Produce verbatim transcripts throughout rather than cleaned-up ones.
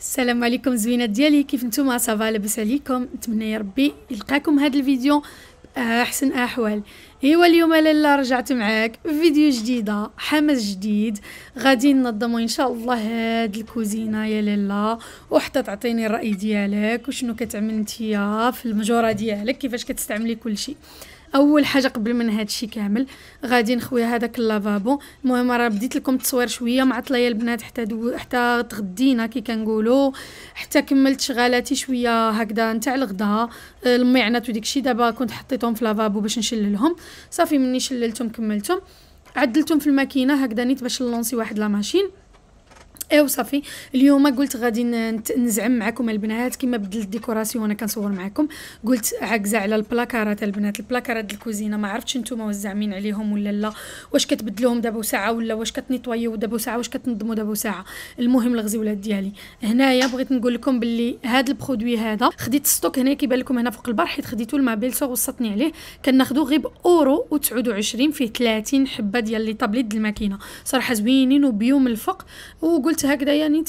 السلام عليكم زوينات ديالي، كيف نتوما؟ صافا لاباس عليكم؟ نتمنى يا ربي يلقاكم هذا الفيديو باحسن احوال. ايوا اليوم لاله رجعت معاك فيديو جديده، حماس جديد. غادي ننظموا ان شاء الله هاد الكوزينه يا لاله، وحتى تعطيني الراي ديالك وشنو كتعمل نتيا في المجوره ديالك، كيفاش كتستعملي كل شيء. اول حاجه قبل من هذا الشيء كامل غادي نخويا هذاك اللافابو. المهم راه بديت لكم التصوير شويه معطله يا البنات، حتى دو... حتى تغدينا كي كنقولوا، حتى كملت شغالاتي شويه هكذا نتاع الغدا، الميعنات وديك الشيء. دابا كنت حطيتهم في لافابو باش نشللهم، صافي مني شللتهم كملتهم عدلتهم في الماكينه هكذا نيت باش نلونسي واحد لا ماشين. ايوا صافي اليوم قلت غادي نزعم معكم البنات كما بدلت الديكوراسيون وانا كنصور معكم. قلت عاكزه على البلاكارات البنات، البلاكارات ديال الكوزينه ما عرفتش نتوما واش زعمين عليهم ولا لا، واش كتبدلوهم دابا وساعه، ولا واش كتنيطويو دابا وساعه، واش كتنظموا دابا وساعه. المهم الغزيولات ديالي هنايا بغيت نقول لكم باللي هذا البرودوي هذا خديت ستوك هنا كيبان لكم هنا فوق البار، حيت خديتو المابيلسو وسطني عليه، كناخذو غير باورو و29 فيه ثلاثين حبه ديال لي طابليت ديال الماكينه، صراحه زوينين وبيوم الفوق. وقلت هكذا يعني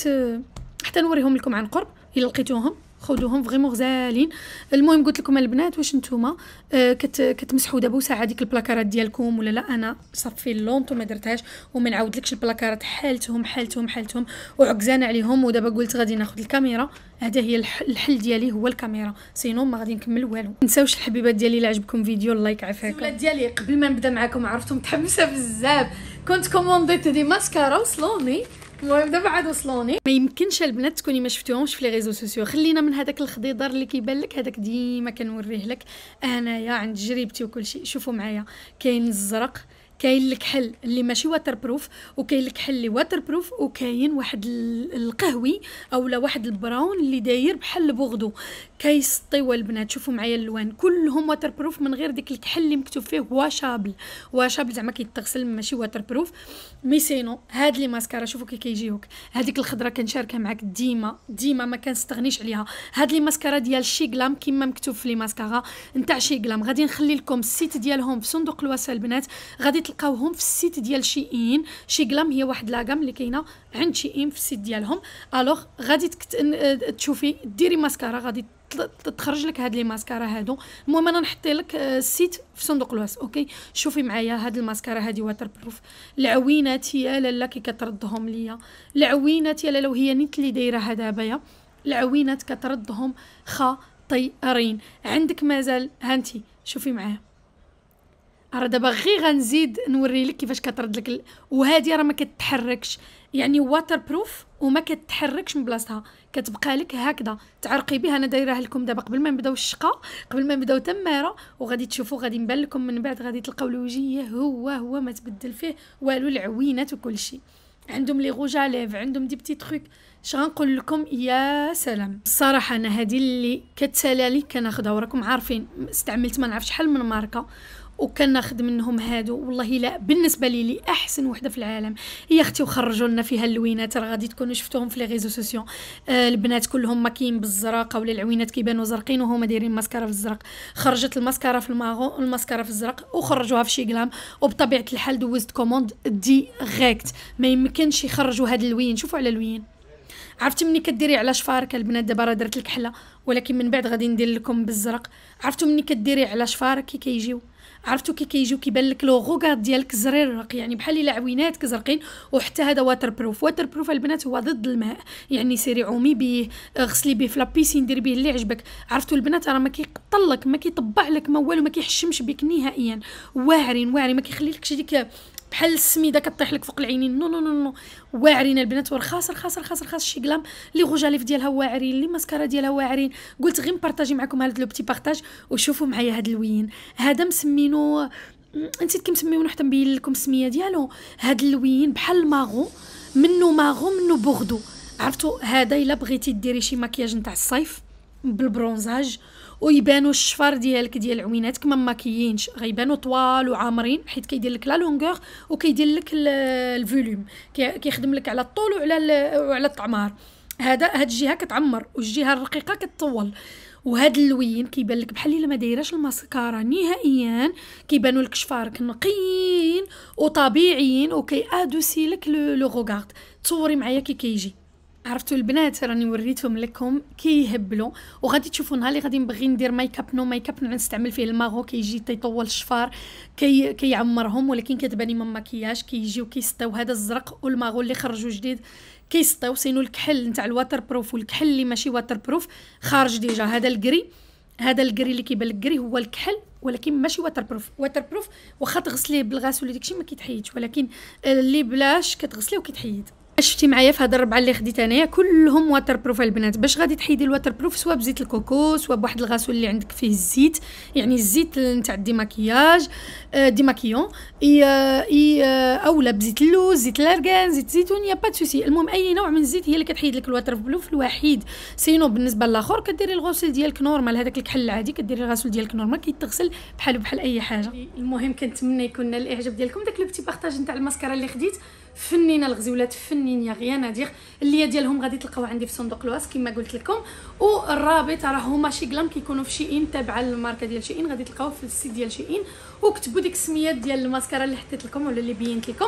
حتى نوريهم لكم عن قرب، الا لقيتوهم خذوهم فريمون غزالين. المهم قلت لكم البنات واش نتوما آه كت كتمسحوا دابا وساعه ديك البلاكارات ديالكم ولا لا؟ انا صافي اللونط وما درتهاش وما نعاودلكش البلاكارات، حالتهم حالتهم حالتهم وعكزانه عليهم. ودابا قلت غادي ناخذ الكاميرا، هذا هي الحل ديالي هو الكاميرا، سينو ما غادي نكمل والو. منساوش الحبيبات ديالي الا عجبكم فيديو اللايك عافاكم. الولاد ديالي قبل ما نبدا معكم عرفتم متحمسه بزاف، كنت كومونديت دي ماسكارا وصلوني. المهم دابا عاد وصلوني، ما يمكنش البنات تكوني ما شفتوهمش في لي ريزو سوسيو. خلينا من هذاك الخضيضر اللي كيبان لك، هذاك ديما كنوريه لك انايا عند تجربتي وكل شيء. شوفوا معايا، كاين الزرق، كاين الكحل اللي ماشي واتر بروف، وكاين الكحل اللي واتر بروف، وكاين واحد القهوي اولا واحد البراون اللي داير بحال البوغدو كيسطيوا البنات. شوفوا معايا اللوان كلهم واتر بروف من غير ديك الكحل اللي مكتوب فيه واشابل، واشابل زعما كيتغسل ماشي واتر بروف. ميسينو هاد لي ماسكارا شوفوا كي كيجيوك، هذيك الخضره كنشاركها معاك ديما ديما ما كنستغنيش عليها. هاد لي ماسكارا ديال شيغلام كما مكتوب في لي ماسكارا نتاع شيغلام، غادي نخلي لكم السيت ديالهم في صندوق الوصف البنات، غادي تلقاوهم في السيت ديال شيئين. شيغلام هي واحد لاغام اللي كاينه عند شيئين في السيت ديالهم. الوغ غادي تكتن... تشوفي ديري ماسكارا غادي تخرج لك هاد لي ماسكارا هادو. المهم انا نحطي لك السيت في صندوق الوصف. اوكي شوفي معايا هاد الماسكارا هادي واتر بروف، العوينات يا لاله كي كتردهم ليا، العوينات يا لاله وهي نيت اللي دايراها دابايا، العوينات كتردهم خطيرين. عندك مازال هانتي شوفي معايا، راه دابا غير غنزيد نوري لك كيفاش كترد لك ال... وهذه راه ما كتتحركش، يعني واتر بروف وما كتتحركش من بلاصتها، كتبقى لك هكذا تعرقي بها. انا دايرها لكم دابا قبل ما نبداو الشقه، قبل ما نبداو تماره، وغادي تشوفوا غادي نبان لكم من بعد، غادي تلقاو الوجيه هو هو ما تبدل فيه والو، العوينات وكل شيء عندهم، لي غوجا ليف عندهم، دي بتي تروك. اش غنقول لكم يا سلام، الصراحه انا هذه اللي كتسالى لي كناخذها، وراكم عارفين استعملت ما نعرف شحال من ماركه وكناخد منهم هادو. والله لا بالنسبه لي لي احسن وحده في العالم هي اختي، وخرجوا لنا فيها اللوينات. راه غادي تكونوا شفتوهم في لي ريزو سوسيو، آه البنات كلهم ماكيين بالزراقه ولا العوينات كيبانوا زرقين وهما دايرين ماسكارا في الزرق. خرجت الماسكارا في الماغو، الماسكارا في الزرق، وخرجوها في شيغلام، وبطبيعه الحال دوزت كوموند ديريكت، ما يمكنش يخرجوا هاد اللوين. شوفوا على اللوين، عرفتي ملي كديري على شفارك البنات، دابا راه درت الكحله ولكن من بعد غادي ندير لكم بالزرق. عرفتوا ملي كديري على شفارك كي كيجيو، عرفتوا كي كيجيو كيبان لك لوغو كارد ديالك زريرق، يعني بحال الا عوينات كزرقين. وحتى هذا واتر بروف، واتر بروف البنات هو ضد الماء، يعني سيري عومي به، غسلي به في لابيسين، ديري به اللي عجبك. عرفتوا البنات راه ما كيقطلك ما كيطبع لك ما والو، ما كيحشمش بك نهائيا، واعرين واعرين ما كيخليلكش ديك بحال السميده كطيح لك فوق العينين. نو نو نو نو واعرين البنات، ورخاص رخاص رخاص رخاص شيغلام، لي غوجاليف ديالها واعرين، لي ماسكارا ديالها واعرين. قلت غير نبارطاجي معكم هاد لو بتي بارطاج. وشوفوا معايا هاد اللوين هذا مسمينو، نسيت كي مسميوه حتى نبين لكم السميه ديالو. هاد اللوين بحال ماغو منو، ماغو منو بوغدو. عرفتوا هذا الا بغيتي ديري شي مكياج نتاع الصيف بالبرونزاج ويبانوا الشفار ديالك ديال عويناتك ما ماكيينش، غيبانوا طوال وعامرين، حيت كيدير لك لا لونغور وكيدير لك الفوليوم، كيخدم لك على الطول وعلى وعلى التعمار. هذا هاد الجهه كتعمر والجهه الرقيقه كتطول. وهاد اللوين كيبان لك بحال الا ما دايراش الماسكارا نهائيا، كيبانوا لك شفارك نقيين وطبيعيين وكيادوسي لك لو غوغارد. تصوري معايا كي كيجي عرفتوا البنات، راني وريتهم لكم كيهبلوا، وغادي تشوفوا نهار اللي غادي نبغي ندير ميك اب نو ميك اب نستعمل فيه الماغو، كيجي تيطول الشفار كي كيعمرهم، ولكن كتباني من ماكياج كيجيو كيستاو هذا الزرق والماغو اللي خرجوا جديد كيستاو، سينو الكحل نتاع الواتر بروف والكحل اللي ماشي واتر بروف خارج ديجا، هذا الكري هذا الكري اللي كيبان لك كري هو الكحل ولكن ماشي واتر بروف، واتر بروف واخا تغسليه بالغسول داكشي ما كيتحيدش، ولكن اللي بلاش كتغسليه وكيتحيد. شفتي معايا في هاد الربعه اللي خديت انايا كلهم واتر بروف البنات. باش غادي تحيدي الواتر بروف سوا بزيت الكوكو سوا بواحد الغسول اللي عندك فيه الزيت، يعني الزيت نتاع الديماكياج ديماكيون اي اي اولا بزيت اللوز زيت الارغان زيت الزيتون يا با سوسي، المهم اي نوع من الزيت هي اللي كتحيد لك الواتر بروف الوحيد. سينو بالنسبه للاخر كديري الغسول ديالك نورمال، هذاك الكحل العادي كديري الغسول ديالك نورمال كيتغسل بحال بحال اي حاجه. المهم كنتمنى يكون نال الاعجاب ديالكم داك لو بتي بارطاج نتاع الماسكارا اللي خديت، فنينه الغزولات فنينه غيان ادير، اللي ديالهم غادي تلقاو عندي في صندوق الوصف كما قلت لكم، والرابط راه هما شيغلام كيكونوا في شيئين تابعه للماركه ديال شيئين، غادي تلقاوه في السيت ديال شيئين، وكتبوا ديك السميات ديال الماسكارا اللي حطيت لكم ولا اللي بينت لكم،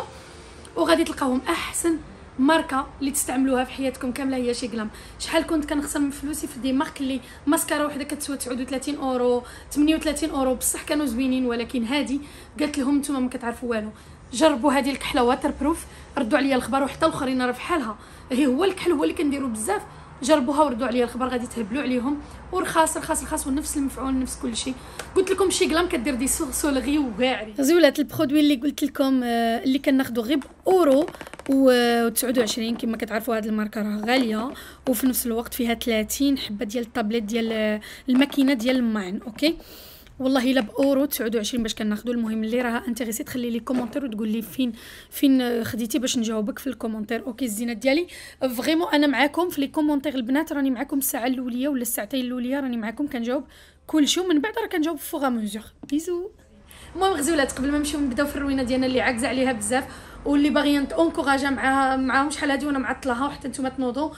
وغادي تلقاوهم. احسن ماركه اللي تستعملوها في حياتكم كامله هي شيغلام. شحال كنت كنخسر من فلوسي في دي مارك اللي ماسكارا وحده كتسوى تسعة وثلاثين اورو ثمانية وثلاثين اورو، بصح كانوا زوينين، ولكن هادي قالت لهم نتوما ما كتعرفوا والو، جربوا هذه الكحله واتر بروف ردوا عليا الخبر، وحتى الاخرين راه بحالها، هي هو الكحل هو اللي كنديروا بزاف، جربوها وردوا عليا الخبر، غادي تهبلوا عليهم، ورخاص رخاص رخاص ونفس المفعول نفس كل شيء. قلت لكم شيغلام كدير دي سورسول غير واعرين غزولات. البرودوي اللي قلت لكم اللي كناخذو غير باورو و29 كما كتعرفوا، هذه الماركه راه غاليه، وفي نفس الوقت فيها ثلاثين حبه ديال الطابليت ديال الماكينه ديال الماعن. اوكي والله الا باورو تسعة وعشرين باش كناخذوا. المهم اللي راه انتريسي تخلي لي كومونتير وتقول لي فين فين خديتي باش نجاوبك في الكومونتير. اوكي الزينات ديالي فريمون انا معاكم في لي كومونتير البنات، راني معاكم الساعه الاوليه ولا الساعتين الاوليه راني معاكم كنجاوب كلشي، ومن بعد راه كنجاوب فوغ ميزور بيزو. المهم غزولات قبل ما نمشيو نبداو في الروينه ديالنا اللي عاكزه عليها بزاف واللي باغيه نتونكوراجا معاها معاهم شحال هادي وانا معطلاها وحتى نتوما تنوضوا،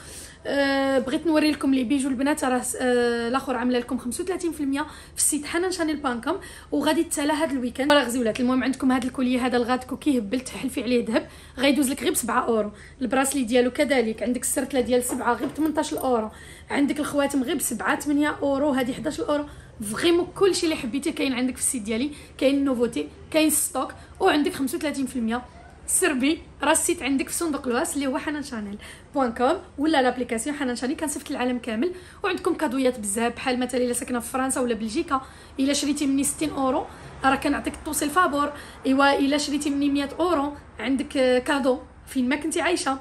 أه بغيت نوري لكم لي بيجو البنات راه أه الاخر عامله لكم خمسة وثلاثين بالمية في السيت حنان شانيل بانكم، وغادي تسالى هذا الويكاند راه غزولات. المهم عندكم هذا الكوليه هذا الغادكو كيهبل تحلفي عليه ذهب، غيدوز لك غير سبعة اورو، البراسلي ديالو كذلك، عندك السرتله ديال سبعة غير ثمنطاش اورو، عندك الخواتم غير سبعة ثمانية اورو، هذه حداش اورو. فريمون كلشي اللي حبيتيه كاين عندك في السيت ديالي، كاين نوفوتي كاين ستوك، وعندك خمسة وثلاثين بالمية سربي راه السيت عندك في صندوق الوصف اللي هو حنان شانيل بوان كوم ولا لابليكاسيون حنان شانيل كنصيفط العالم كامل، وعندكم كادويات بزاف بحال مثلا الا ساكنه في فرنسا ولا بلجيكا الا شريتي مني ستين اورو راه كنعطيك الطوسي الفابور، ايوا الا شريتي مني مية اورو عندك كادو فين ما كنتي عايشه،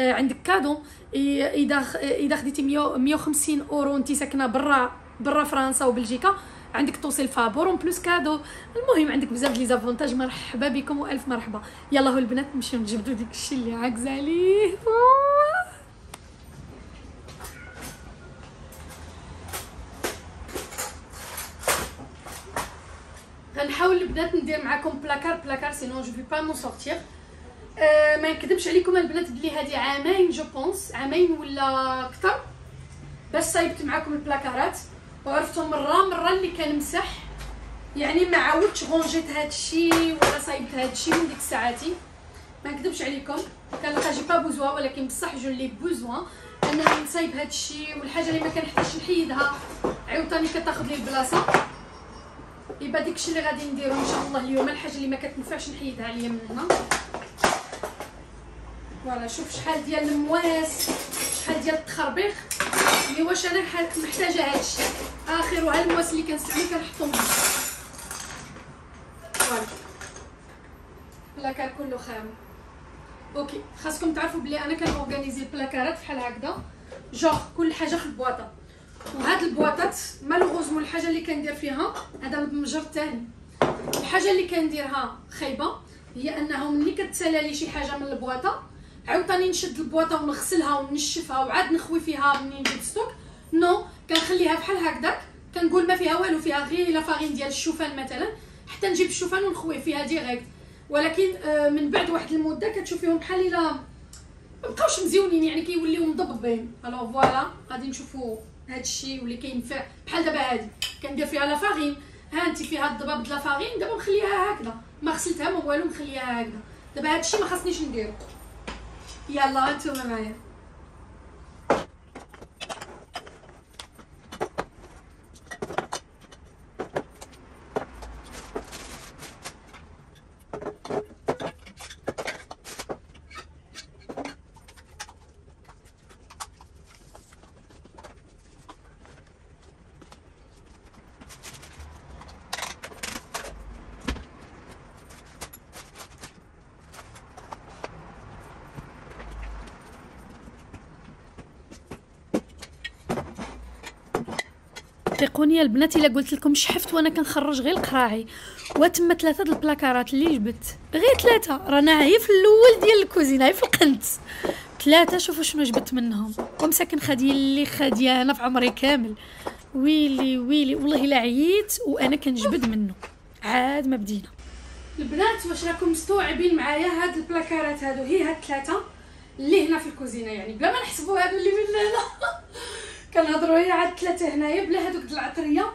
عندك كادو. اذا اذا خديتي مية وخمسين اورو انت ساكنه برا برا فرنسا وبلجيكا عندك توصل فابور اون بلوس كادو. المهم عندك بزاف لي زافونتاج، مرحبا بكم والف مرحبا. يلا هو البنات نمشيو نجبدوا ديك الشيء اللي عاكزه عليه. غنحاول البنات ندير معكم بلاكار بلاكار سينو جو في با مون سورتير. أه ما نكذبش عليكم البنات بلي هذه عامين جو بونس عامين ولا اكثر باش صايبت معكم البلاكارات، وعرفتو مره مره اللي كنمسح، يعني ما عاودتش غونجيت هادشي ولا صايبت هادشي من ديك ساعاتي. ما نكذبش عليكم كنلقى جي با بوزوا، ولكن بصح جو لي بوزوا انني نصايب هادشي، والحاجه اللي ما كنحتاجش نحيدها عاوتاني كتاخذ لي البلاصه. يبقى داكشي اللي غادي نديرو ان شاء الله اليوم، الحاجه اللي ما كتنفعش نحيدها عليا من هنا. فوالا شوف شحال ديال المواس شحال ديال التخربيق لي واش انا محتاجه هادشي، اخر على المواس اللي كنستعمل كنحطهم فوالا بلاكار كله خام. اوكي خاصكم تعرفوا بلي انا كنورغانيزي البلاكارات بحال هكذا جوغ كل حاجه في البواطه، وهاد البواطات مالوغوزمون الحاجه اللي كندير فيها هذا المجر الثاني، الحاجه اللي كنديرها خايبه هي انه ملي كتسالى لي شي حاجه من البواطه عاوتاني نشد البواطه ونغسلها ونشفها وعاد نخوي فيها منين نجيب ستوك، نو كنخليها بحال هكذاك كنقول ما فيها والو، فيها غير الا فارين ديال الشوفان مثلا حتى نجيب الشوفان ونخوي فيها ديريكت، ولكن من بعد واحد المده كتشوفيهم بحال الا مابقاوش مزيونين، يعني كيوليو مضببين. الو فوالا غادي نشوفوا هادشي واللي كينفع بحال دابا هادي كندير فيها لا فارين، ها انت فيها الضباب د لا فارين دابا مخليها هكذا ما غسلتها ما والو مخليها هكذا، دابا هادشي ما خاصنيش نديرو. يلا انتوما معايا ثقوني البنات الا قلت لكم شحفت وانا كنخرج غير القراعي. وتما ثلاثه د البلاكارات اللي جبت، غير ثلاثه رانا عي في الاول ديال الكوزينه، عي في القنت ثلاثه. شوفوا شنو جبت منهم. ومساكن خديه اللي خديه انا في عمري كامل، ويلي ويلي والله الا عييت وانا كنجبد منه. عاد ما بدينا البنات، واش راكم مستوعبين معايا هاد البلاكارات هادو؟ هي هاد ثلاثه اللي هنا في الكوزينه، يعني بلا ما نحسبوا هادو اللي من هنا كنهضروا هي عاد ثلاثه هنايا، بلا هادوك د العطريه،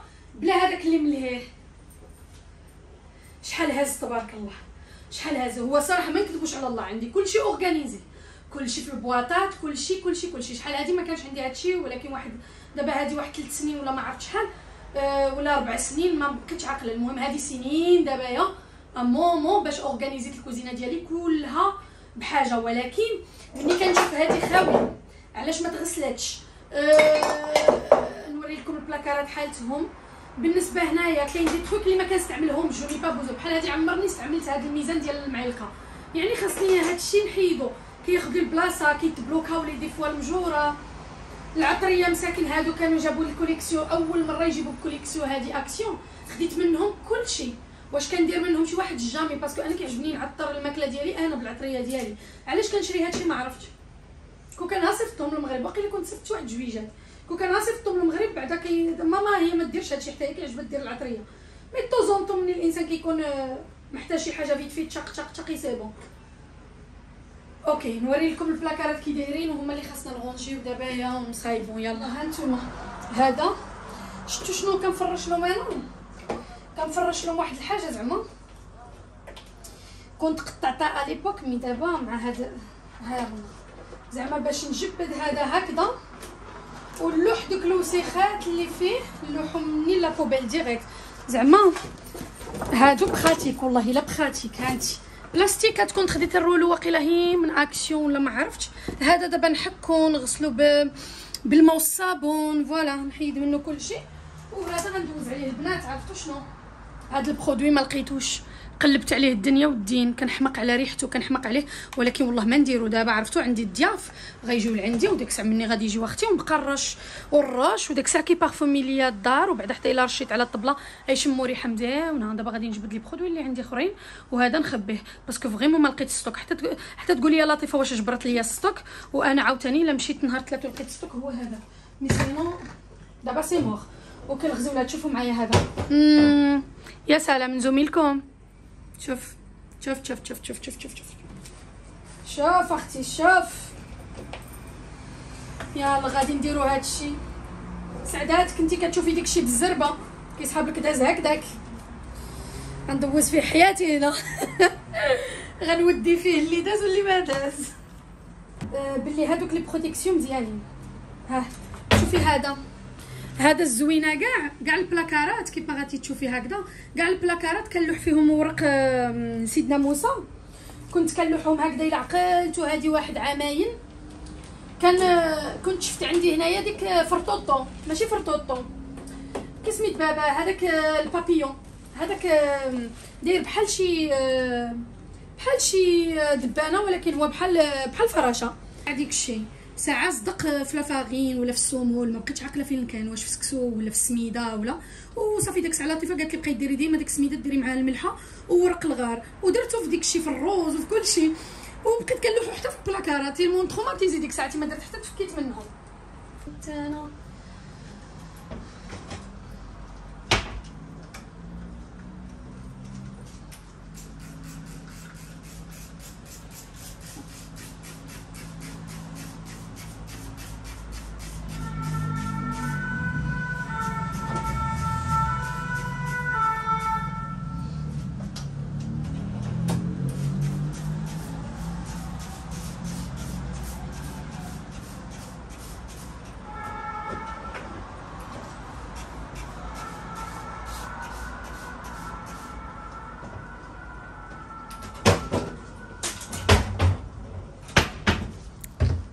بلا هذاك اللي ملهيه. شحال هاز تبارك الله، شحال هاز. هو صراحه ما نكذبوش على الله، عندي كلشي اورغانيزي، كلشي في البواطات، كلشي كلشي كلشي. شحال هادي ما كانش عندي هادشي، ولكن واحد دابا هادي واحد ثلاث سنين ولا ما عرفت شحال أه ولا اربع سنين ما كنتش عاقل. المهم هادي سنين دابايا مومو باش اورغانيزيت الكوزينه ديالي كلها بحاجه. ولكن ملي كنشوف هادي خاويه علاش ما تغسلاتش؟ أه نوري لكم البلاكارات حالتهم. بالنسبه هنايا كاين دي تروك اللي ما كنستعملهمش، جوني با بوزو بحال هادي عمرني استعملت هاد الميزان ديال المعلقه، يعني خاصني هادشي نحيدو، كياخذ البلاصه كيتبلوكا ولي دي فوا المجوره. العطريه مساكن هادو كانوا جابوا الكوليكسيون، اول مره يجيبوا الكوليكسيون هادي اكسيون، خديت منهم كلشي. واش كندير منهم شي واحد الجامي، باسكو انا كيعجبني نعطر الماكله ديالي انا بالعطريه ديالي. علاش كنشري هادشي ما عرفتش. كون كان صيفطتهم للمغرب، باقي كنت صيفطت واحد جويجات، كون كان صيفطتهم للمغرب بعدا كي ماما هي ما ديرش هادشي حتى هي كيعجبها دير العطريه. مي طوزونطو ملي الانسان كيكون محتاج شي حاجه فيت فيت شق شق شق سي بون. اوكي نوري لكم البلاكارات كي دايرين، وهما اللي خاصنا نغونجيو دابايا ونصايبو. يلا ها نتوما هذا، شفتوا شنو كنفرش لهم؟ انا كنفرش لهم واحد الحاجه زعما كنت قطعتها على ليبوك، مي دابا مع هذا ها زعما باش نجبد هذا هكذا، ونلوح دوك الوسيخات اللي فيه، نلوحهم منين لا بوبيل ديريكت زعما. هادو بخاتيك والله الا بخاتيك، هانتي بلاستيك كتكون خديت الرولو واقيلا هي من اكسيون ولا ما عرفتش. هذا دابا نحكو نغسلو بالماء والصابون، فوالا نحيد منه كلشي. وهذا غندوز عليه البنات. عرفتوا شنو هاد البرودوي؟ ما لقيتوش، قلبت عليه الدنيا والدين، كنحمق على ريحته كنحمق عليه، ولكن والله ما نديرو. دابا عرفتوا عندي الضياف غيجيو لعندي، وديك الساعه مني غادي يجيو اختي ونبقى نرش ونرش، وديك الساعه كيبارفومي ليا الدار، وبعدا حتى الا رشيت على الطبله غيشمو ريحه مزيانه. دابا غادي نجبد لي برودوي اللي عندي اخرين، وهذا نخبيه باسكو فريمون ما لقيتش ستوك. حتى حتى تقول لي لطيفه واش جبرت ليا ستوك، وانا عاوتاني الا مشيت نهار ثلاثه لقيت ستوك هو هذا. مي سينو دابا سي مور. وكنغزيو لها. تشوفوا معايا هذا، يا سلام من زميلكم. شوف شوف شوف شوف شوف شوف شوف شوف شوف اختي شوف. يلا غادي نديرو هادشي. سعدات كنتي كتشوفي داكشي بالزربه كيسحاب لك داز هكداك، غندوز فيه حياتي هنا غنودي فيه اللي داز واللي ما داز. آه باللي هادوك لي بروتيكسيون مزيانين. ها شوفي هذا، هذا الزوينه كاع كاع البلاكارات كيف ما غادي تشوفي هكذا. كاع البلاكارات كنلوح فيهم ورق سيدنا موسى، كنت كنلوحهم هكذا الا عقلت. وهذه واحد عامين كان كنت شفت عندي هنايا ديك فرطوطو، ماشي فرطوطو كسميت بابا هذاك البابيون، هذاك داير بحال شي بحال شي دبانه، ولكن هو بحال بحال فراشه. هذيك الشيء ساعه صدق في لافاغين ولا في السومول، ما بقيتش عاقله فين كان، واش في السكسو ولا في السميده ولا. وصافي داك الساعه لطيفه قالت لي بقاي ديري ديما ديك السميده ديري معها الملحه وورق الغار، ودرتو في ديك الشيء في الروز وفي كل شيء، وبقيت كنلوحو حتى في البلاكارات. المهم تروماتيزي ديك ساعتي ما درت حتى تفكيت منهم. حتى انا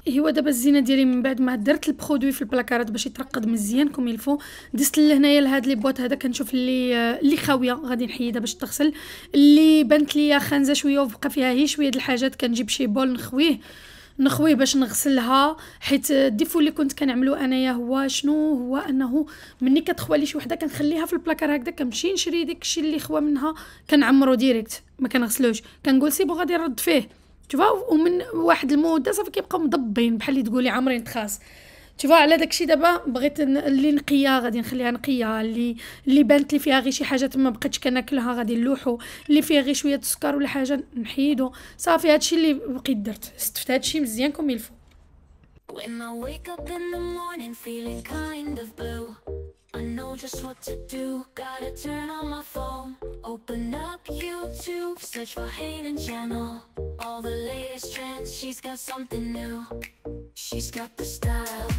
ايوا دابا الزينه ديالي من بعد ما درت البرودوي في البلاكارات باش يترقد مزيان كوم الفو، دزت لهنايا لهاد لي بواط. هذا كنشوف اللي اللي خاويه غادي نحيدها باش تغسل، اللي بنت ليا خانزه شويه وبقى فيها هي شويه د الحاجات كنجيب شي بول نخويه نخويه باش نغسلها، حيت الديفو اللي كنت كنعملو انايا هو شنو، هو انه ملي كتخوى لي شي وحده كنخليها في البلاكار هكذا، كنمشي نشري داكشي اللي خوا منها كنعمرو ديريكت، ما كنغسلوش، كنقول سيبو غادي نرد فيه تشوفوا، ومن واحد المده صافي كيبقاو مضبين بحال اللي تقولي عامرين تخاص. تشوفوا على داكشي دابا بغيت اللي نقيه غادي نخليها نقيه، اللي اللي بانت لي فيها غير شي حاجه ما بقيتش كناكلها غادي نلوحو، اللي فيها غير شويه السكر ولا حاجه نحيدو صافي. هادشي اللي بقيت درت، استفدت هادشي مزيان كوم يلفو. She's got the style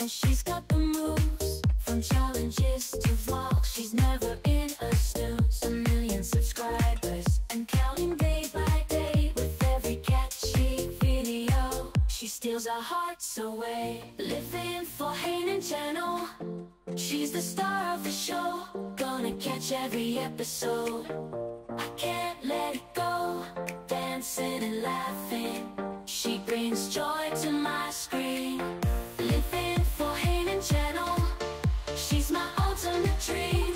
and she's got the moves, from challenges to vlogs. She's never in a snooze. A million subscribers and counting day by day. With every catchy video, she steals our hearts away. Living for Hanan Channel, she's the star of the show. Gonna catch every episode. I can't let it go. Dancing and laughing, she brings joy to my screen. Living for Hanan Channel, she's my ultimate dream.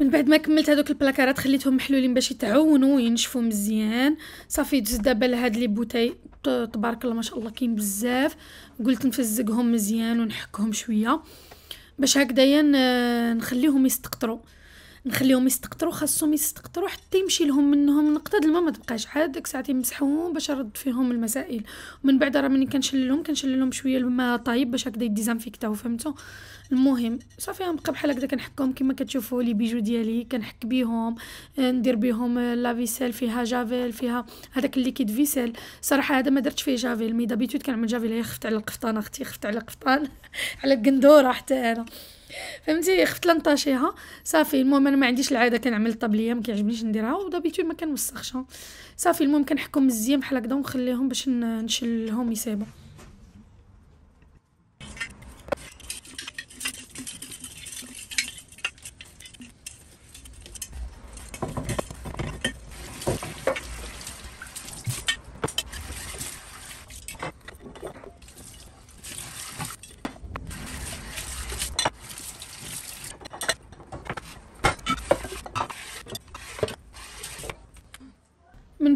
من بعد ما كملت هذوك البلاكارات خليتهم محلولين باش يتعونوا وينشفوا مزيان صافي. دزت دابا لهاد لي بوتاي تبارك الله ما شاء الله كاين بزاف، قلت نفزقهم مزيان ونحكهم شويه باش هكذايا نخليهم يستقطروا، نخليهم يستقطروا، خاصهم يستقطروا حتى يمشي لهم منهم نقطه الماء ما تبقاش، عاد ديك الساعه يمسحوهم باش نرد فيهم المسائل. ومن بعد راه ملي كنشللهم كنشللهم شويه الماء طايب باش هكذا يديزانفيكتاو، فهمتوا؟ المهم صافي غنبقى بحال هكذا كنحكهم كما كتشوفوا لي بيجو ديالي كنحك بيهم، ندير بيهم لافيسيل فيها جافيل، فيها هذاك الليكيد فيسيل. صراحه هذا ما درتش فيه جافيل، مي دابيتود كنعمل جافيل، هي خفت على القفطان اختي، خفت على القفطان على القندوره حتى انا، فهمتي؟ خفت لنطاشيها صافي. المهم انا ما عنديش العاده كنعمل الطبليه ما كيعجبنيش نديرها، ودابيتود ما كنوسخش صافي. المهم كنحكم مزيان بحال هكذا ونخليهم باش نشلهم يسيبوا.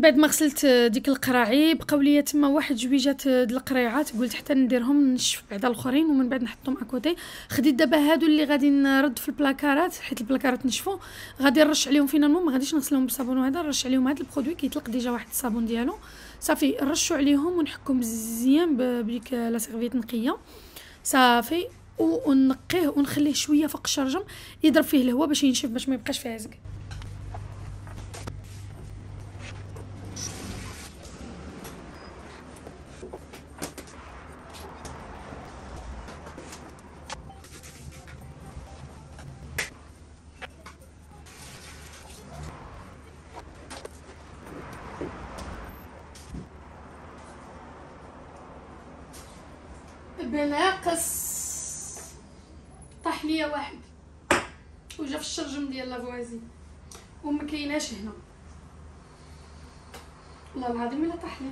بعد ما غسلت ديك القراعي بقاو ليا تما واحد جويجات د القريعات، قلت حتى نديرهم نشف بعدا الاخرين ومن بعد نحطهم اكوتي. خديت دابا هادو اللي غادي نرد في البلاكارات، حيت البلاكارات نشفوا غادي نرش عليهم فينالمون، ما غاديش نغسلهم بالصابون وهذا، نرش عليهم هاد البرودوي كيطلق ديجا واحد الصابون ديالو صافي. نرشوا عليهم ونحكم مزيان بديك لا سيرفيت نقيه صافي، ونقيه ونخليه شويه فوق الشرجم يضرب فيه الهواء باش ينشف، باش ما يبقاش فيه عزق. بناقص طاح ليا واحد وجا في الشرجم ديال لافوازي وما كايناش هنا، والله العظيم الا طاح لي،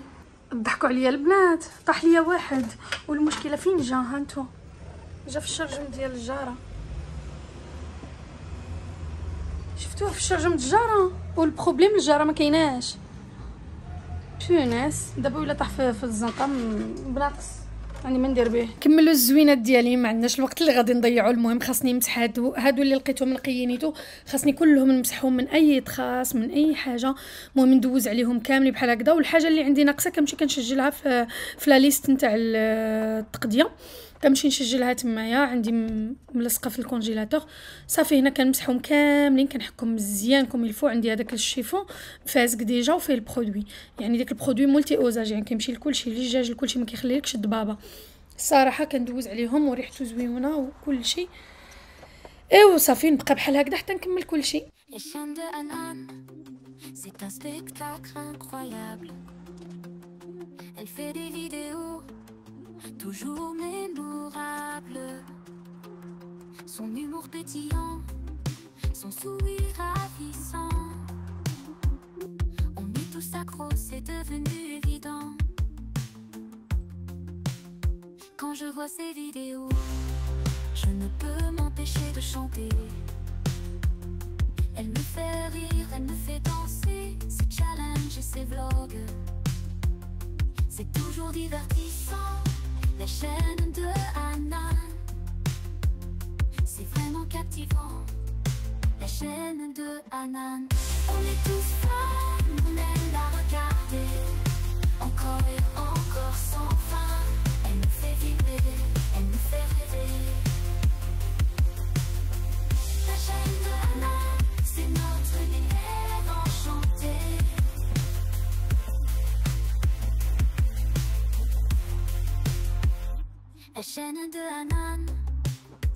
ضحكوا عليا البنات، طاح ليا واحد. والمشكله فين جا؟ ها نتوما جا في الشرجم ديال الجاره، شفتوه في الشرجم ديال الجاره، والبروبليم الجاره ما كايناش. شو ناس دابا ولا طاح في الزنقه بناقص يعني ما ندير به. كملوا الزوينات ديالي، ما عندناش الوقت اللي غادي نضيعوا. المهم خاصني نمسح هادو هادو اللي لقيتهم نقيينيتو، خاصني كلهم نمسحهم من اي تخاص من اي حاجه. المهم ندوز عليهم كاملين بحال هكذا، والحاجه اللي عندي ناقصه كنمشي كنسجلها في في لا ليست نتاع التقضيه، كنمشي نسجلها تمايا. عندي ملصقه في الكونجيلاتور. صافي هنا كنمسحهم كاملين، كنحكهم مزيان كوم يلفو. عندي هذاك الشيفون فازك ديجا وفيه البرودوي، يعني داك البرودوي مولتي اوزاج، يعني كيمشي لكلشي، للجاج لكلشي، ما كيخليلكش الضبابه. الصراحه كندوز عليهم وريحته زويونه وكلشي. ايوا صافي نبقى بحال هكذا حتى نكمل كلشي. Toujours mémorable, son humour pétillant, son sourire ravissant. On est tous accros, c'est devenu évident. Quand je vois ces vidéos, je ne peux m'empêcher de chanter. Elle me fait rire, elle me fait danser. Ces challenges et ces vlogs, c'est toujours divertissant. La chaîne de Hanan, c'est vraiment captivant. La chaîne de Hanan, on est tous fans, on aime la regarder encore et encore sans fin. Elle nous fait vibrer, elle nous fait rêver. La chaîne de Hanan, c'est notre univers enchanté. La chaîne de Hanan,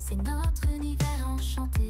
c'est notre univers enchanté.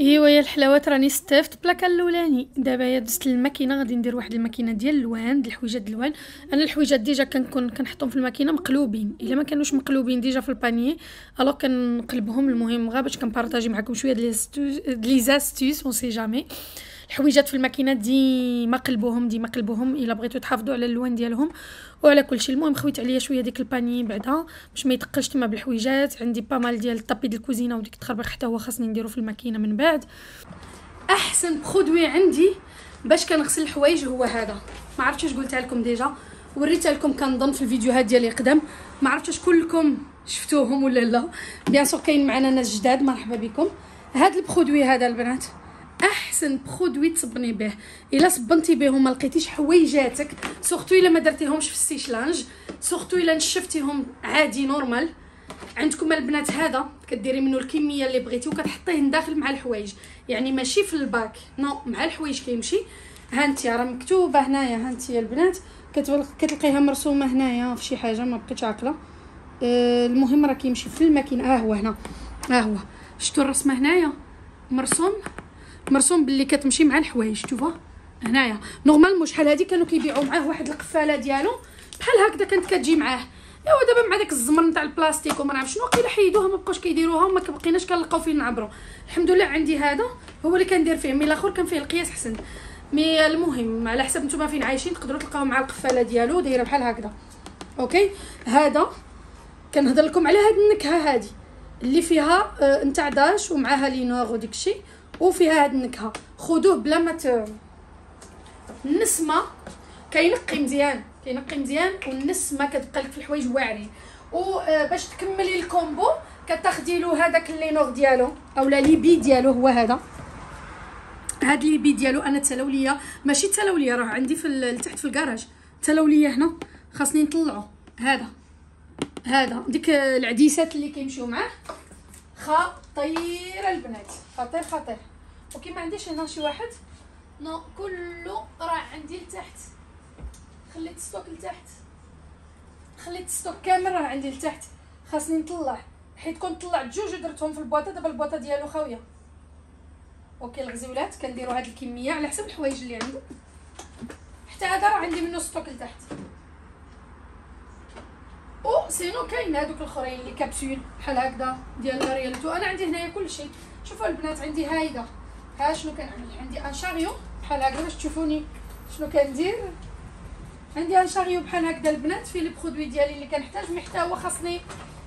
ايوا يا الحلاوات، راني استفدت بلاكا الاولاني. دابا دزت للماكينه، غادي ندير واحد الماكينه ديال اللوان، د الحويجات اللوان. انا الحويجات ديجا كنكون كنحطهم في الماكينه مقلوبين، الا ما كانوش مقلوبين ديجا في البانيه الوغ كنقلبهم. المهم غا باش كنبارطاجي معكم شويه د لي زاستيس، اون سي جامي. الحويجات في الماكينه ديما قلبوهم ديما قلبوهم الا بغيتو تحافظوا على اللون ديالهم وعلى كلشي. المهم خويت عليا شويه ديك الباني بعدا باش ما يتقلش تما بالحويجات. عندي بامال ديال الطابي ديال الكوزينه وديك التخربيق حتى هو خاصني نديرو في الماكينه من بعد. احسن برودوي عندي باش كنغسل الحوايج هو هذا، ما عرفتش واش قلتها لكم ديجا، وريتها لكم كنظن في الفيديوهات ديالي قدام، ما عرفتش كلكم شفتوهم ولا لا. بيان سور كاين معنا ناس جداد، مرحبا بكم. هاد البرودوي هذا البنات احسن برودوي تصبني به، الا صبنتي به وما لقيتيش حويجاتك، سورتو الا ما درتيهمش في السيشلانج، سورتو الا نشفتيهم عادي نورمال عندكم البنات. هذا كديري منه الكميه اللي بغيتي وكتحطيه داخل مع الحوايج، يعني ماشي في الباك، نو مع الحوايج كيمشي. ها انت راه مكتوبه هنايا، ها انت البنات كتلقيها مرسومه هنايا في شي حاجه ما بقيتش عاقله. أه المهم راه كيمشي في الماكينه. ها آه هو هنا، ها آه هو شفتوا الرسمه هنايا مرسوم مرسوم باللي كتمشي مع الحوايج. شوفوا هنايا نورمالمون شحال هادي كانوا كيبيعوا معاه واحد القفاله ديالو بحال هكذا كانت كتجي معاه. ايوا دابا مع داك الزمر نتاع البلاستيك وما نعرف شنو، قيل حيدوها ما بقاوش كيديروها وما بقيناش كنلقاو فين نعبروا. الحمد لله عندي هذا هو اللي كندير فيه، مي الاخر كان فيه القياس حسن. مي المهم على حسب نتوما فين عايشين تقدروا تلقاو مع القفاله ديالو دايره بحال هكذا. اوكي هذا كنهضر لكم على هاد النكهه هادي اللي فيها آه نتاع داش ومعها لينوغ وديكشي وفيها هاد النكهه. خذوه بلا ما ت... النسمه كينقي مزيان، كينقي مزيان والنسمه كتبقى لك في الحوايج واعرين. وباش تكملي الكومبو كتاخدي له هذاك اللينوغ ديالو اولا ليبي ديالو. هو هذا هاد ليبي ديالو انا تلوليه، ماشي تلوليه راه عندي في لتحت في الكراج، تلوليه هنا خاصني نطلعو. هذا هذا ديك العديسات اللي كيمشيو معاه، خطير البنات، خطير خطير. وكيما عنديش هنا شي واحد نو كله راه عندي لتحت، خليت ستوك لتحت، خليت ستوك كامل راه عندي لتحت، خاصني نطلع حيت كنت طلعت جوج ودرتهم في البواطه. دابا البواطه ديالو خاويه. اوكي الغزولات كنديروا هاد الكميه على حسب الحوايج اللي عندي. حتى هذا راه عندي منه ستوك لتحت، او سينو كاين هادوك الاخرين اللي كابسول بحال هكذا ديال ريالتو. انا عندي هنايا كلشي. شوفوا البنات عندي هايده، ها شنو كنعمل، عندي ان شاريو بحال هكذا باش تشوفوني شنو كندير. عندي ان شاريو بحال هكذا البنات فيه لي برودوي ديالي اللي كنحتاج، مي حتى هو خاصني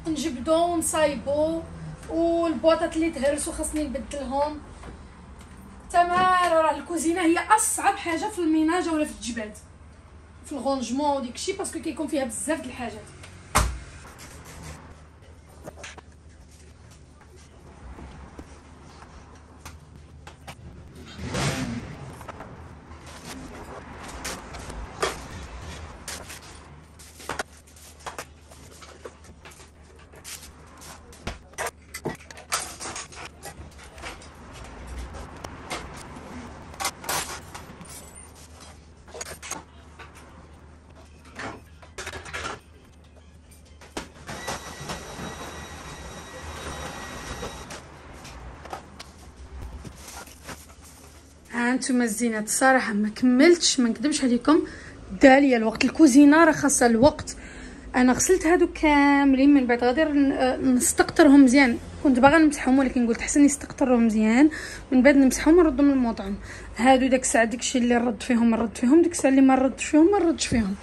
نجبدو ونصايبو، والبواطات اللي تهرسوا خاصني نبدلهم. تمام راه الكوزينه هي اصعب حاجه في الميناج ولا في الجباد في الغونجمون وديكشي، باسكو كيكون فيها بزاف د الحاجات. هانتوما الزينات صراحه ما كملتش، ما نكذبش عليكم داليا الوقت. الكوزينه راه خاصها الوقت. انا غسلت هادو كاملين من بعد غادي نستقطرهم مزيان، كنت باغا نمسحهم ولكن قلت حسن نستقطرهم مزيان من بعد نمسحهم ونردهم للمطعم. هادو داك الساعه داكشي اللي نرد فيهم نرد فيهم، ديك الساعه اللي ما نردش فيهم ما نردش فيهم.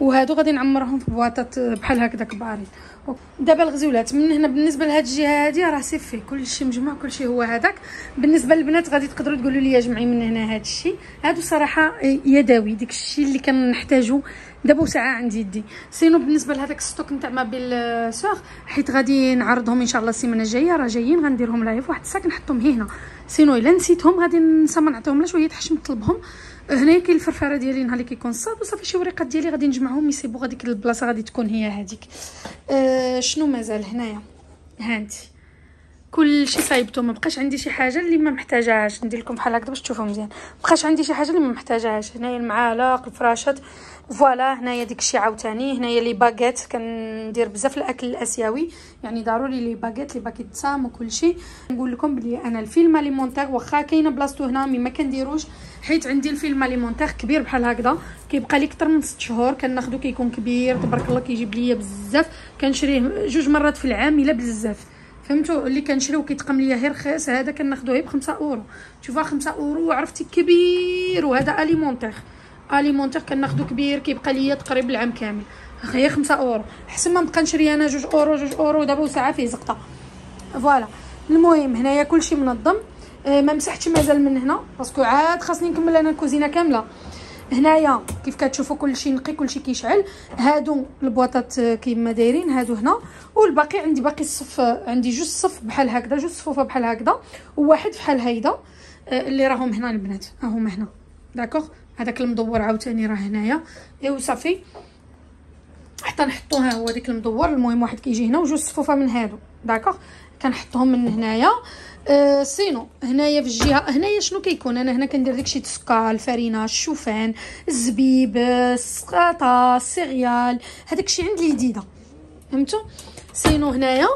وهادو غادي نعمرهم في بواطات بحال هكذا كبارين. دابا الغزولات من هنا بالنسبه لهاد الجهه هادي راه صافي كلشي مجموع، كلشي هو هذاك. بالنسبه للبنات غادي تقدروا تقولوا لي جمعي من هنا هادشي. هادو صراحه يدوي داكشي اللي كنحتاجو دابا ساعه عندي يدي. سينو بالنسبه لهذاك الستوك نتاع ما بين سوغ حيت غادي نعرضهم ان شاء الله السيمانه الجايه، راه جايين غنديرهم لايف واحد الساعه كنحطهم هنا. سينو الا نسيتهم غادي ننسى ما نعطيهملاش وهي تحشم طلبهم. هنايا كاين الفرفره ديالي نهار اللي كيكون الصاد وصافي شي وريقات ديالي غادي نجمعهم يسيبو غادي ديك البلاصه غادي تكون هي هذيك. أه شنو مازال هنايا هانتي كلشي صايبته، ما بقاش عندي شي حاجه اللي ما محتاجهاش. ندير لكم بحال هكذا باش تشوفوا مزيان، ما بقاش عندي شي حاجه اللي ما محتاجهاش. هنايا المعالق، الفراشات، فوالا. هنايا داكشي عاوتاني. هنايا لي باغيت كندير بزاف الاكل الاسيوي، يعني ضروري لي باغيت لي باكيت سام وكلشي. نقول لكم بلي انا الفيلم اليمونتير واخا كاينه بلاصتو هنا مي ما كنديروش حيت عندي الفيلم اليمونتير كبير بحال هكذا كيبقى لي اكثر من ست شهور كناخذو كيكون كبير تبارك الله كيجيب ليا بزاف، كنشريه جوج مرات في العام الا بزاف فهمتوا. اللي كنشريو كيتقام ليا غير رخيص، هذا كناخذوه ب خمسة اورو. شوفوا خمسة اورو عرفتي كبير، وهذا اليمونتير اليمونتير كناخذو كبير كيبقى ليا تقريبا العام كامل غير خمسة اورو. حسن ما نبقى نشري انا جوج اورو جوج اورو دابا وساعه فيه زقطه. فوالا المهم هنايا كلشي منظم. آه ما مسحتش مازال من هنا باسكو عاد خاصني نكمل انا الكوزينه كامله. هنايا كيف كتشوفوا كلشي نقي، كلشي كيشعل. هادو البواطات كيما دايرين هادو هنا، والباقي عندي باقي الصف، عندي جوج صف بحال هكذا، جوج صفوفه بحال هكذا وواحد بحال هيدا اللي راهم هنا البنات، ها هما هنا داكوغ. هذاك المدور عاوتاني راه هنايا ايوا صافي حتى نحطوها هو ديك المدور. المهم واحد كيجي هنا وجوج صفوفه من هادو داكوغ، كنحطهم من هنايا. أه سينو هنايا في الجهه هنايا شنو كيكون، انا هنا كندير داكشي السكر، الفرينه، الشوفان، الزبيب، السقاطه، السيريال، هذاكشي عند الجديده فهمتوا. سينو هنايا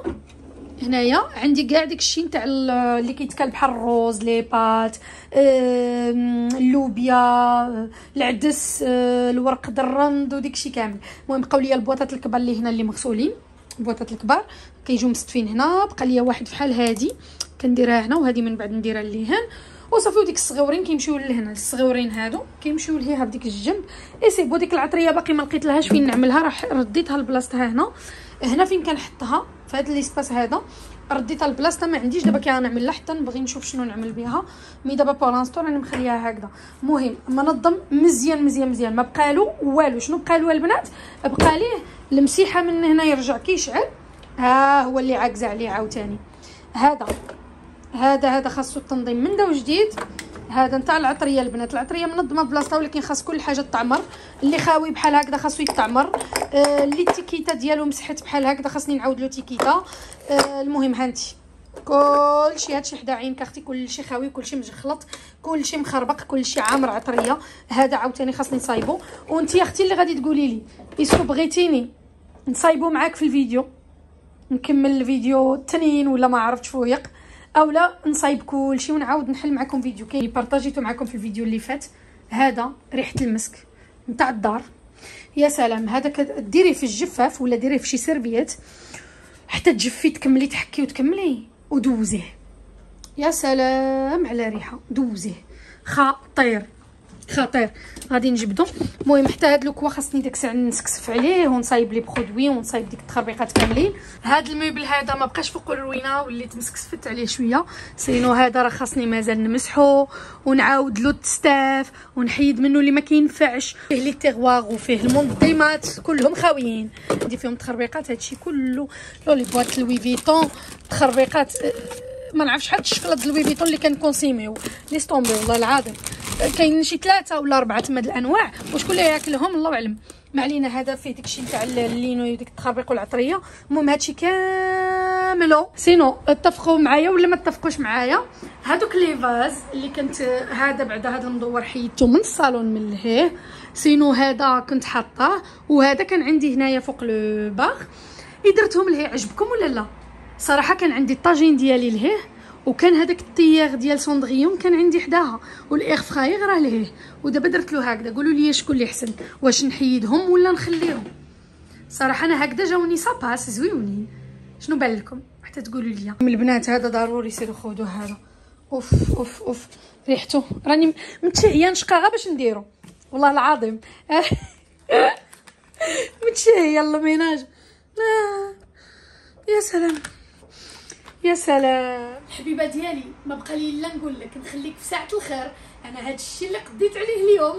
هنايا عندي كاع داكشي نتاع اللي كيتكال بحال الروز، لي بات، أه اللوبيا، العدس، أه الورق درند وداكشي كامل. المهم بقاو ليا البواطات الكبار اللي هنا اللي مغسولين، البواطات الكبار كيجيو مستفين هنا. بقى ليا واحد فحال هادي كنديرها هنا، وهذه من بعد نديرها للهان وصافي. وديك الصغيورين كيمشيو لهنا، الصغيورين هادو كيمشيو لهي هاديك الجنب اي سي بو. ديك العطريه باقي ما لقيت لهاش فين نعملها، راح رديتها لبلاصتها هنا، هنا فين كنحطها في هذا ليسباس هذا رديتها لبلاصتها. ما عنديش دابا كنعمل لها حتى نبغي نشوف شنو نعمل بها، مي دابا بولانستور انا مخليها هكذا. المهم منظم مزيان مزيان مزيان، ما بقالو والو. شنو بقالو البنات؟ بقى ليه المسيحه من هنا يرجع كيشعل، ها هو اللي عاكزه عليه عاوتاني. هذا هذا هذا خاصو التنظيم من دا وجديد. هذا نتاع العطريه البنات، العطريه منظمه بلاصتها، ولكن خاص كل حاجه تطعمر. اللي خاوي بحال هكذا خاصو يتعمر. آه اللي التيكيتا ديالو مسحت بحال هكذا خاصني نعاود له تيكيتا. آه المهم هانتي كلشي هادشي حدا عينك اختي، كلشي خاوي، كلشي مجخلط، كلشي مخربق، كلشي عامر عطريه. هذا عاوتاني خاصني نصايبو. وانتي اختي اللي غادي تقولي لي اسكو بغيتيني نصايبو معاك في الفيديو، نكمل الفيديو التنين ولا ما عرفتش فويق، اولا نصايب كلشي ونعاود نحل معكم فيديو كاين اللي بارطاجيتو معكم في الفيديو اللي فات. هذا ريحه المسك نتاع الدار، يا سلام. هذا كديريه في الجفاف ولا ديريه في شي سيرفيات حتى تجفي، تكملي تحكي وتكملي ودوزيه، يا سلام على ريحه، دوزيه خطير خطير. غادي نجبدو. المهم حتى هاد لوكوا خاصني ديك الساعه نسكسف عليه ونصايب لي برودوي ونصايب ديك التخربيقات كاملين. هاد الموبل هذا ما بقاش فوق الروينه، وليت مسكسفت عليه شويه. سينو هذا راه خاصني مازال نمسحو ونعاود له التستاف ونحيد منه اللي ما كينفعش، فيه لي تيغواغ وفيه المنظمات كلهم خاويين، ندير فيهم تخربيقات هادشي كله. لو لي بواط لوي فيتون تخربيقات، ما نعرفش شحال الشكلاط لوي فيتون اللي كنكونسيميو لي ستومبي والله العظيم، كاين شي ثلاثه ولا اربعه تما الانواع، وشكون اللي ياكلهم الله اعلم. ما علينا. هذا فيه داكشي تاع اللينوي وديك التخربيق والعطريه. المهم هادشي كاملو. سينو اتفقوا معايا ولا ما اتفقوش معايا، هادوك لي فاز اللي كنت هذا بعد هذا المدور حيدته من الصالون من لهيه. سينو هذا كنت حاطاه، وهذا كان عندي هنايا فوق لو باغ، درتهم لهيه. عجبكم ولا لا؟ صراحه كان عندي الطاجين ديالي لهيه، وكان هذاك الطياغ ديال سوندغيون كان عندي حداها، والايغ فخايغ راه لهيه. ودابا درت له هكذا. قولوا لي شكون اللي احسن، واش نحيدهم ولا نخليهم؟ صراحه انا هكذا جاوني صاباس زويونين. شنو بان لكم حتى تقولوا لي البنات؟ هذا ضروري سيروا خذوا هذا. اوف اوف اوف ريحته، راني متشعيه نشقى غير باش نديرو والله العظيم. متشعيه الميناج، يا سلام يا سلام حبيبه ديالي. ما بقى لي الا نقول لك نخليك في ساعه الخير. انا هذا الشيء اللي قضيت عليه اليوم.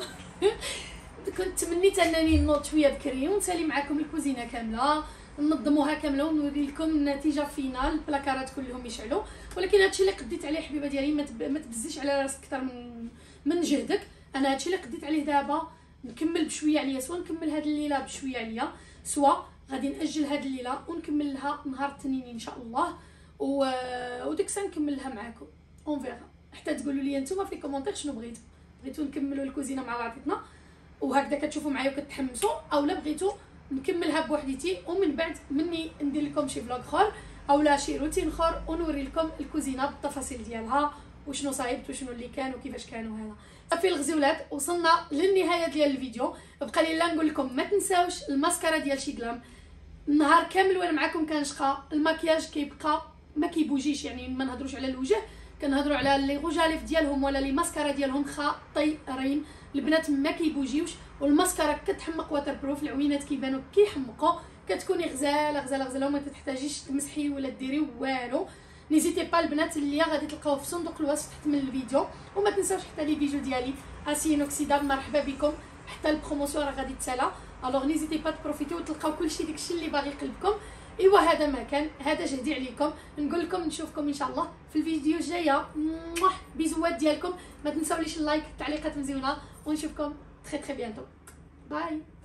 كنت تمنيت انني نوض شويه بكري ونسالي معكم الكوزينه كامله، ننظموها كامله ونوري لكم النتيجه فينال، البلاكارات كلهم يشعلوا. ولكن هذا الشيء اللي قضيت عليه حبيبه ديالي، ما تبزيش على راسك اكثر من من جهدك. انا هذا الشيء اللي قضيت عليه دابا، نكمل بشويه عليا، سواء نكمل هذه الليله بشويه عليا، سواء غادي ناجل هذه الليله ونكمل لها نهار التنين ان شاء الله، و وديك الساعه نكملها معاكم اون فيغا. حتى تقولوا لي نتوما في الكومونتير شنو بغيتوا، بغيتوا نكملوا الكوزينه مع بعضنا وهكذا كتشوفوا معايا وكتحمسوا، اولا بغيتوا نكملها بوحديتي ومن بعد مني ندير لكم شي فلوغ اخر اولا شي روتين اخر ونوري لكم الكوزينه بالتفاصيل ديالها وشنو صايبت وشنو اللي كان وكيفاش كانوا. هذا صافي الغزولات، وصلنا للنهايه ديال الفيديو. بقى لي لا نقول لكم ما تنساوش الماسكارا ديال شيغلام النهار كامل وانا معكم كنشقى. المكياج كيبقى ما كيبوجيش، يعني ما نهضروش على الوجه، كنهضروا على لي غوجاليف ديالهم ولا لي ماسكارا ديالهم خطيرين البنات، ما كيبوجيوش. والماسكارا كتحمق واتر بروف، العوينات كيبانوا كيحمقوا، كتكوني غزاله غزاله غزاله وما تحتاجيش تمسحي ولا ديري والو. نيزيتي با البنات اللي غادي تلقاوه في صندوق الوصف تحت من الفيديو، وما تنساوش حتى لي فيديو ديالي اسين اوكسيداب مرحبا بكم. حتى البروموسيون راه غادي تسالى، الوغ نيزيتي با تبروفيتي وتلقاو كلشي داكشي اللي باغي قلبكم. ايوا هذا ما كان، هذا جهدي عليكم، نقول لكم نشوفكم ان شاء الله في الفيديو الجايه. بيزوات ديالكم، ما تنساوليش اللايك، التعليقات مزيونه، ونشوفكم تري تري بيانتو. باي.